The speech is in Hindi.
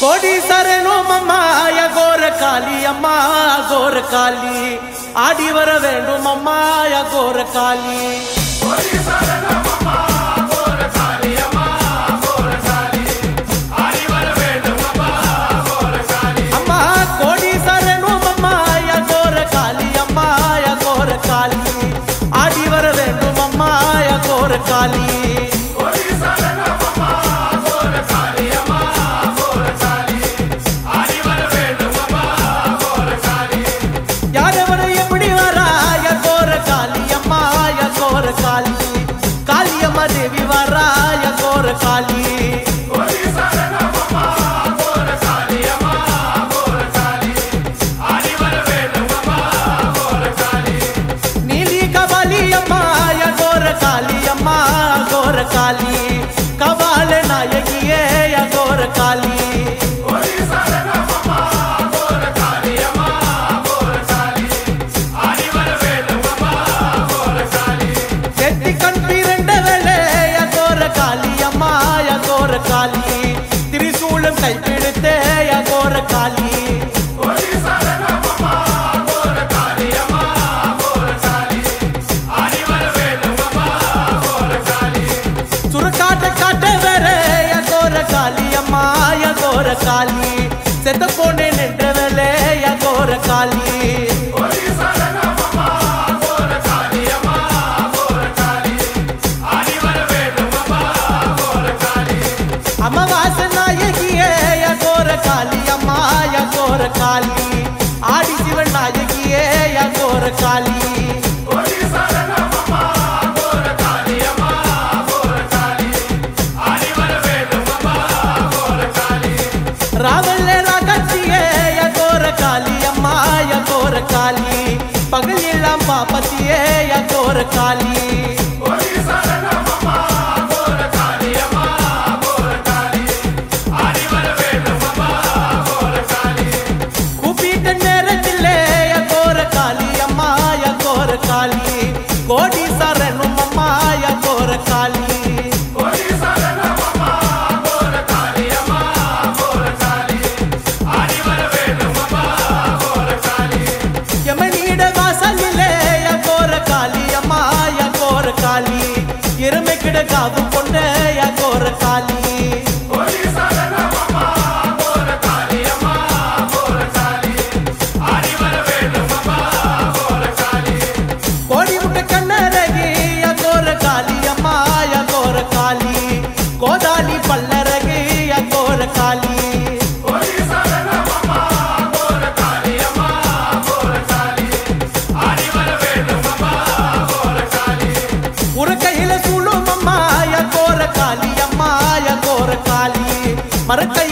कोडी सरनो मम्माया गोरकाली अम्मा गोरकाली आडी वर वेणु मम्माया गोरकाली कोडी सरनो मम्मा गोरकाली अम्मा गोरकाली आडी वर वेणु मम्मा गोरकाली अम्मा कोडी सरनो मम्माया गोरकाली अम्मा या गोरकाली आडी वर वेणु मम्माया गोरकाली मरते